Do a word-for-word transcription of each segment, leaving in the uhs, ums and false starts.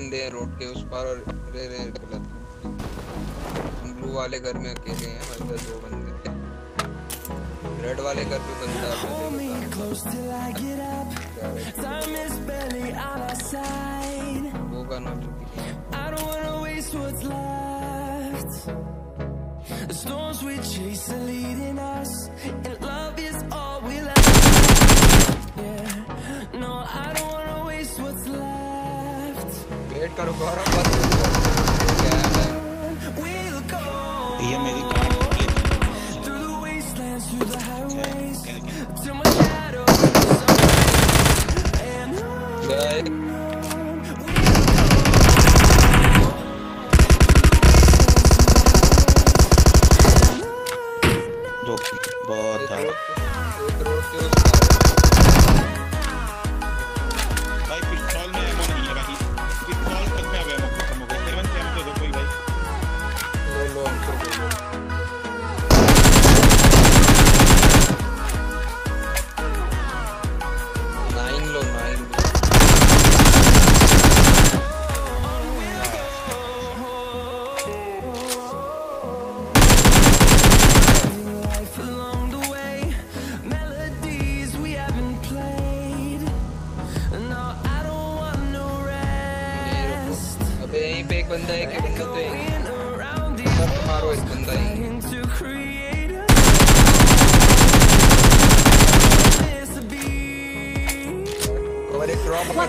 बंदे हैं रोड के उस पार और रे रे गलत हम ब्लू वाले घर में अकेले हैं, मतलब दो बंदे रेड वाले घर पे बंदा है वो गाना करो गौरव बात ये मेरी कार की through the wastelands through the highways to my shadow and दो बहुत है भाई पिस्तौल में है बंदा है कि बंदा तो एक सब मारो एक बंदा है और एक ड्रॉप हो रहा है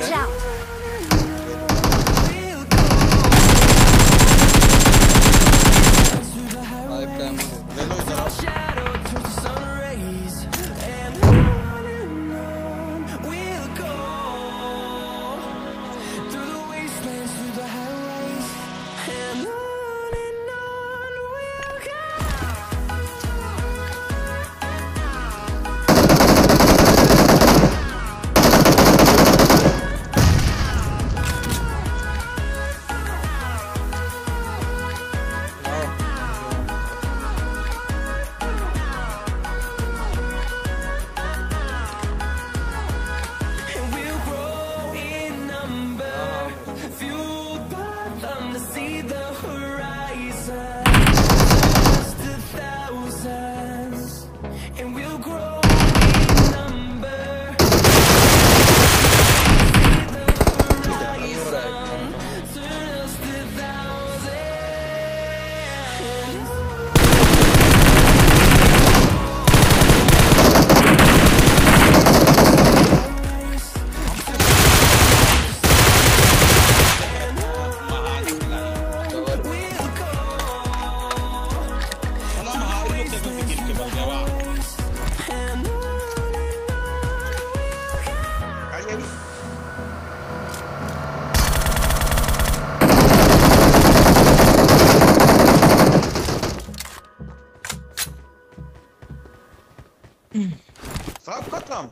सब खत्म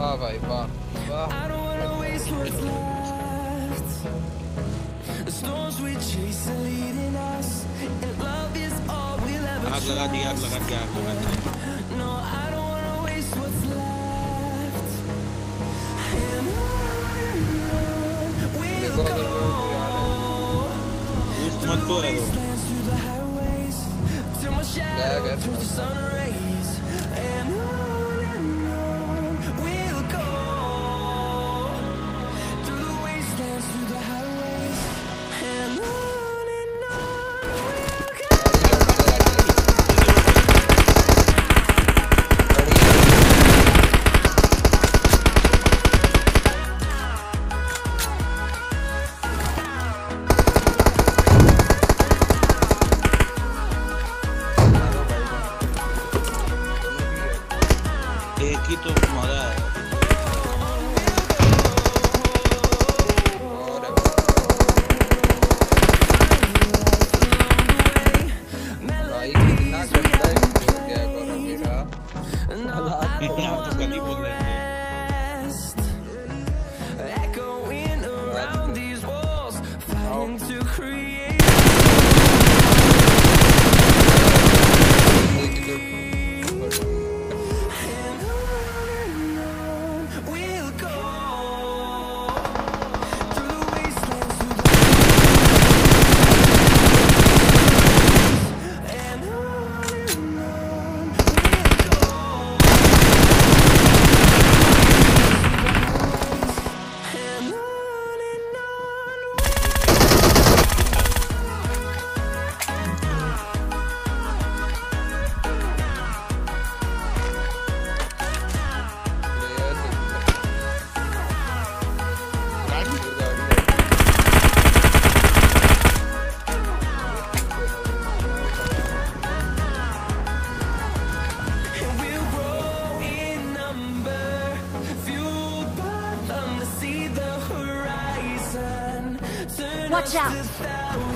वाह भाई वाह आग लगा दी आग लगा दी आग लगा दी Watch out.